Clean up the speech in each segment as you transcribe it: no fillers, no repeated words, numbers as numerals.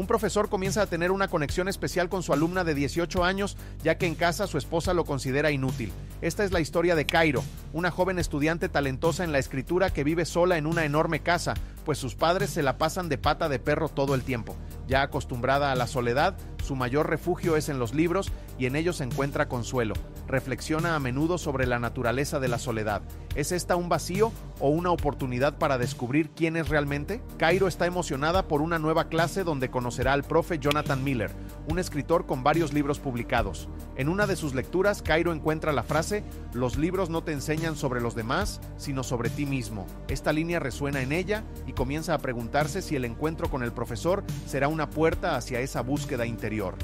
Un profesor comienza a tener una conexión especial con su alumna de 18 años, ya que en casa su esposa lo considera inútil. Esta es la historia de Cairo, una joven estudiante talentosa en la escritura que vive sola en una enorme casa, pues sus padres se la pasan de pata de perro todo el tiempo. Ya acostumbrada a la soledad, su mayor refugio es en los libros y en ellos encuentra consuelo. Reflexiona a menudo sobre la naturaleza de la soledad. ¿Es esta un vacío o una oportunidad para descubrir quién es realmente? Cairo está emocionada por una nueva clase donde conocerá al profe Jonathan Miller, un escritor con varios libros publicados. En una de sus lecturas, Cairo encuentra la frase: "Los libros no te enseñan sobre los demás, sino sobre ti mismo". Esta línea resuena en ella y comienza a preguntarse si el encuentro con el profesor será una puerta hacia esa búsqueda interior.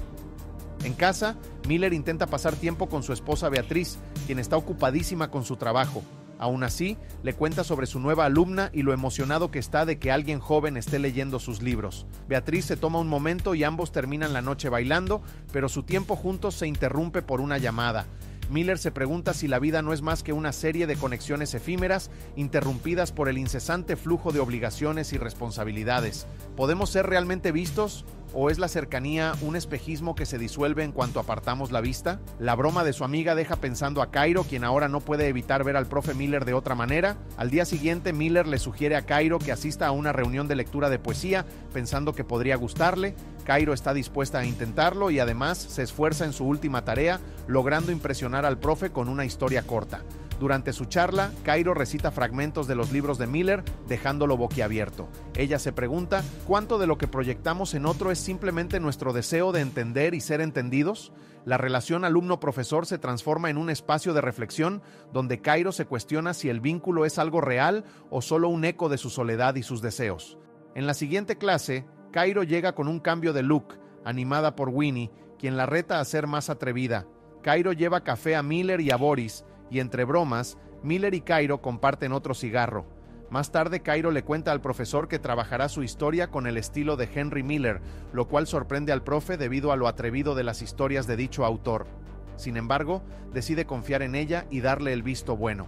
En casa, Miller intenta pasar tiempo con su esposa Beatriz, quien está ocupadísima con su trabajo. Aún así, le cuenta sobre su nueva alumna y lo emocionado que está de que alguien joven esté leyendo sus libros. Beatriz se toma un momento y ambos terminan la noche bailando, pero su tiempo juntos se interrumpe por una llamada. Miller se pregunta si la vida no es más que una serie de conexiones efímeras, interrumpidas por el incesante flujo de obligaciones y responsabilidades. ¿Podemos ser realmente vistos? ¿O es la cercanía un espejismo que se disuelve en cuanto apartamos la vista? La broma de su amiga deja pensando a Cairo, quien ahora no puede evitar ver al profe Miller de otra manera. Al día siguiente, Miller le sugiere a Cairo que asista a una reunión de lectura de poesía, pensando que podría gustarle. Cairo está dispuesta a intentarlo y además se esfuerza en su última tarea, logrando impresionar al profe con una historia corta. Durante su charla, Cairo recita fragmentos de los libros de Miller, dejándolo boquiabierto. Ella se pregunta, ¿cuánto de lo que proyectamos en otro es simplemente nuestro deseo de entender y ser entendidos? La relación alumno-profesor se transforma en un espacio de reflexión donde Cairo se cuestiona si el vínculo es algo real o solo un eco de su soledad y sus deseos. En la siguiente clase, Cairo llega con un cambio de look, animada por Winnie, quien la reta a ser más atrevida. Cairo lleva café a Miller y a Boris, y entre bromas, Miller y Cairo comparten otro cigarro. Más tarde, Cairo le cuenta al profesor que trabajará su historia con el estilo de Henry Miller, lo cual sorprende al profe debido a lo atrevido de las historias de dicho autor. Sin embargo, decide confiar en ella y darle el visto bueno.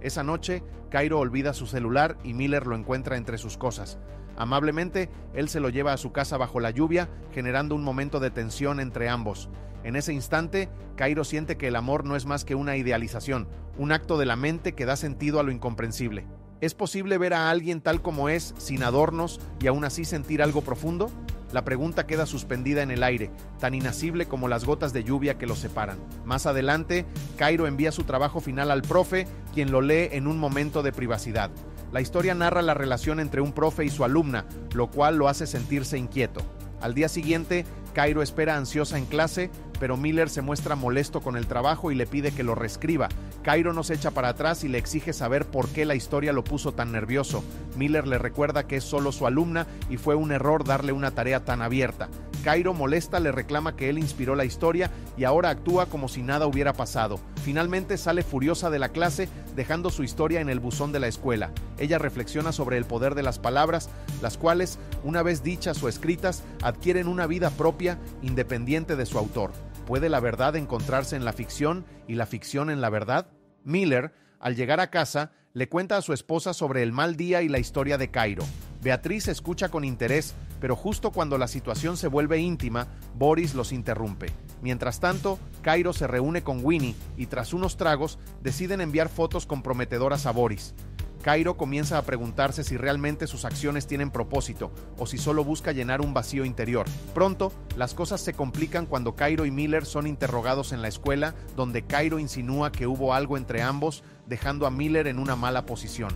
Esa noche, Cairo olvida su celular y Miller lo encuentra entre sus cosas. Amablemente, él se lo lleva a su casa bajo la lluvia, generando un momento de tensión entre ambos. En ese instante, Cairo siente que el amor no es más que una idealización, un acto de la mente que da sentido a lo incomprensible. ¿Es posible ver a alguien tal como es, sin adornos, y aún así sentir algo profundo? La pregunta queda suspendida en el aire, tan inasible como las gotas de lluvia que los separan. Más adelante, Cairo envía su trabajo final al profe, quien lo lee en un momento de privacidad. La historia narra la relación entre un profe y su alumna, lo cual lo hace sentirse inquieto. Al día siguiente, Cairo espera ansiosa en clase, pero Miller se muestra molesto con el trabajo y le pide que lo reescriba. Cairo no se echa para atrás y le exige saber por qué la historia lo puso tan nervioso. Miller le recuerda que es solo su alumna y fue un error darle una tarea tan abierta. Cairo, molesta, le reclama que él inspiró la historia y ahora actúa como si nada hubiera pasado. Finalmente sale furiosa de la clase, dejando su historia en el buzón de la escuela. Ella reflexiona sobre el poder de las palabras, las cuales, una vez dichas o escritas, adquieren una vida propia, independiente de su autor. ¿Puede la verdad encontrarse en la ficción y la ficción en la verdad? Miller, al llegar a casa, le cuenta a su esposa sobre el mal día y la historia de Cairo. Beatriz escucha con interés, pero justo cuando la situación se vuelve íntima, Boris los interrumpe. Mientras tanto, Cairo se reúne con Winnie y tras unos tragos deciden enviar fotos comprometedoras a Boris. Cairo comienza a preguntarse si realmente sus acciones tienen propósito o si solo busca llenar un vacío interior. Pronto, las cosas se complican cuando Cairo y Miller son interrogados en la escuela, donde Cairo insinúa que hubo algo entre ambos, dejando a Miller en una mala posición.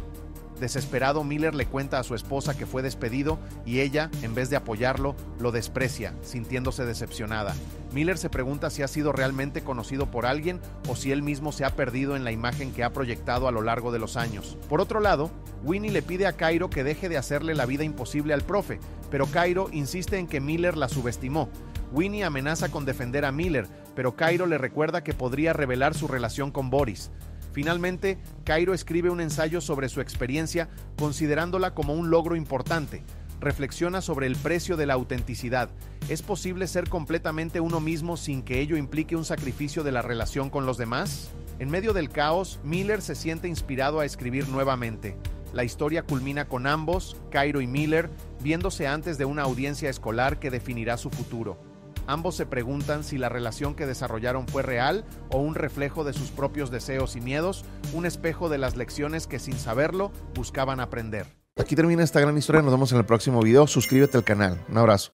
Desesperado, Miller le cuenta a su esposa que fue despedido y ella, en vez de apoyarlo, lo desprecia, sintiéndose decepcionada. Miller se pregunta si ha sido realmente conocido por alguien o si él mismo se ha perdido en la imagen que ha proyectado a lo largo de los años. Por otro lado, Winnie le pide a Cairo que deje de hacerle la vida imposible al profe, pero Cairo insiste en que Miller la subestimó. Winnie amenaza con defender a Miller, pero Cairo le recuerda que podría revelar su relación con Boris. Finalmente, Cairo escribe un ensayo sobre su experiencia, considerándola como un logro importante. Reflexiona sobre el precio de la autenticidad. ¿Es posible ser completamente uno mismo sin que ello implique un sacrificio de la relación con los demás? En medio del caos, Miller se siente inspirado a escribir nuevamente. La historia culmina con ambos, Cairo y Miller, viéndose antes de una audiencia escolar que definirá su futuro. Ambos se preguntan si la relación que desarrollaron fue real o un reflejo de sus propios deseos y miedos, un espejo de las lecciones que sin saberlo buscaban aprender. Aquí termina esta gran historia, nos vemos en el próximo video, suscríbete al canal, un abrazo.